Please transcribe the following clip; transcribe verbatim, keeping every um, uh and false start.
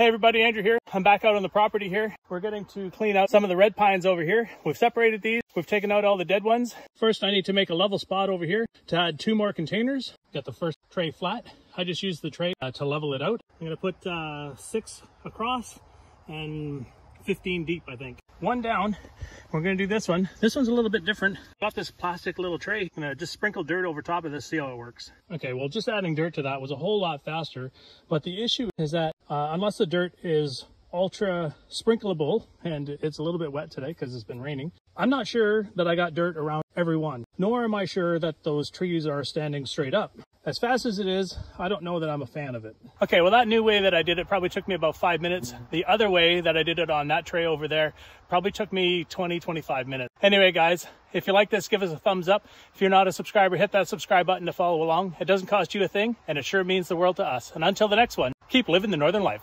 Hey everybody, Andrew here. I'm back out on the property here. We're getting to clean out some of the red pines over here. We've separated these. We've taken out all the dead ones. First, I need to make a level spot over here to add two more containers. Got the first tray flat. I just used the tray uh, to level it out. I'm gonna put uh, six across and fifteen deep, I think. One down. We're gonna do this one. This one's a little bit different. Got this plastic little tray. I'm gonna just sprinkle dirt over top of this, see how it works. Okay, well, just adding dirt to that was a whole lot faster, but the issue is that uh, unless the dirt is ultra sprinkleable, and it's a little bit wet today because it's been raining, I'm not sure that I got dirt around every one, nor am I sure that those trees are standing straight up. As fast as it is, I don't know that I'm a fan of it. Okay, well, that new way that I did it probably took me about five minutes. The other way that I did it on that tray over there probably took me twenty, twenty-five minutes. Anyway, guys, if you like this, give us a thumbs up. If you're not a subscriber, hit that subscribe button to follow along. It doesn't cost you a thing, and it sure means the world to us. And until the next one, keep living the northern life.